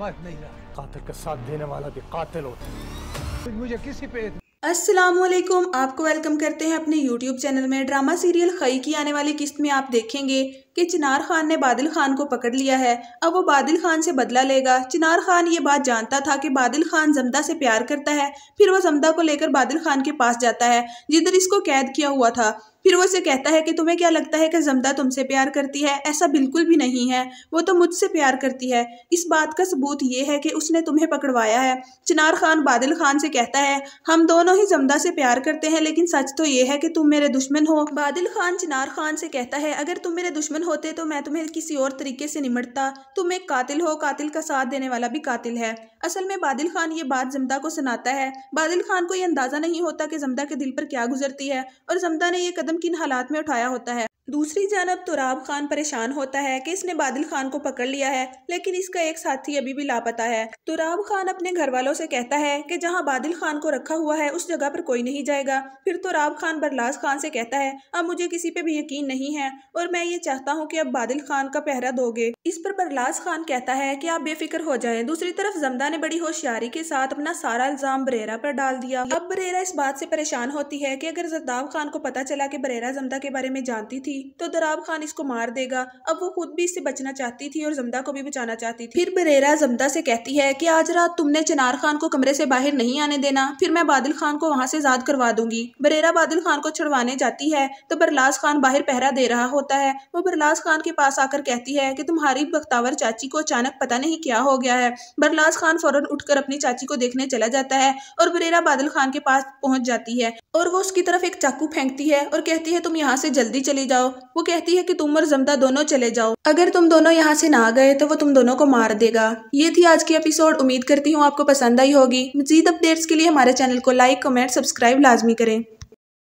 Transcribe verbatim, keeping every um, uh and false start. मत नहीं रहा। कातिल का साथ देने वाला भी कातिल होता है। मुझे किसी पे अस्सलामुअलैकुम, आपको वेलकम करते हैं अपने यूट्यूब चैनल में। ड्रामा सीरियल खई की आने वाली किस्त में आप देखेंगे कि चिनार खान ने बादिल खान को पकड़ लिया है। अब वो बादिल खान से बदला लेगा। चिनार खान ये बात जानता था कि बादिल खान ज़मदा से प्यार करता है, फिर वो ज़मदा को लेकर बादिल खान के पास जाता है जिधर इसको कैद किया हुआ था। फिर वो उसे कहता है कि तुम्हें क्या लगता है कि ज़मदा तुमसे प्यार करती है? ऐसा बिल्कुल भी नहीं है, वो तो मुझसे प्यार करती है। इस बात का सबूत ये है कि उसने तुम्हें पकड़वाया है। चिनार खान बादिल खान से कहता है हम दोनों ही ज़मदा से प्यार करते हैं, लेकिन सच तो ये है कि तुम मेरे दुश्मन हो। बादिल खान चिनार खान से कहता है अगर तुम मेरे दुश्मन होते तो मैं तुम्हें किसी और तरीके से निमटता, तुम एक कातिल हो, कातिल का साथ देने वाला भी कातिल है। असल में बादिल खान ये बात ज़मदा को सुनाता है। बादिल खान को ये अंदाज़ा नहीं होता कि ज़मदा के दिल पर क्या गुजरती है और ज़मदा ने ये कदम किन हालात में उठाया होता है। दूसरी जानब तुराब खान परेशान होता है कि इसने बादिल खान को पकड़ लिया है, लेकिन इसका एक साथी अभी भी लापता है। तुराब खान अपने घर वालों से कहता है कि जहां बादिल खान को रखा हुआ है उस जगह पर कोई नहीं जाएगा। फिर तुराब खान बरलास खान से कहता है अब मुझे किसी पे भी यकीन नहीं है और मैं ये चाहता हूँ कि अब बादिल खान का पहरा दोगे। इस पर बरलास खान कहता है कि आप बेफिक्र हो जाएं। दूसरी तरफ ज़मदा ने बड़ी होशियारी के साथ अपना सारा इल्ज़ाम बरेरा पर डाल दिया। अब बरेरा इस बात से परेशान होती है कि अगर ज़रदाब खान को पता चला कि बरेरा ज़मदा के बारे में जानती थी तो तुराब खान इसको मार देगा। अब वो खुद भी इससे बचना चाहती थी और ज़मदा को भी बचाना चाहती थी। फिर बरेरा ज़मदा से कहती है कि आज रात तुमने चिनार खान को कमरे से बाहर नहीं आने देना, फिर मैं बादिल खान को वहाँ से आज़ाद करवा दूंगी। बरेरा बादिल खान को छुड़वाने जाती है तो बरलास खान बाहर पहरा दे रहा होता है। वो बरलास खान के पास आकर कहती है कि तुम्हारी बख्तावर चाची को अचानक पता नहीं क्या हो गया है। बरलास खान फौरन उठकर अपनी चाची को देखने चला जाता है और बरेरा बादिल खान के पास पहुँच जाती है और वो उसकी तरफ एक चाकू फेंकती है और कहती है तुम यहाँ से जल्दी चली जाओ। वो कहती है कि तुम और ज़मदा दोनों चले जाओ, अगर तुम दोनों यहाँ से ना गए तो वो तुम दोनों को मार देगा। ये थी आज की एपिसोड, उम्मीद करती हूँ आपको पसंद आई होगी। मज़ीद अपडेट्स के लिए हमारे चैनल को लाइक, कमेंट, सब्सक्राइब लाजमी करें।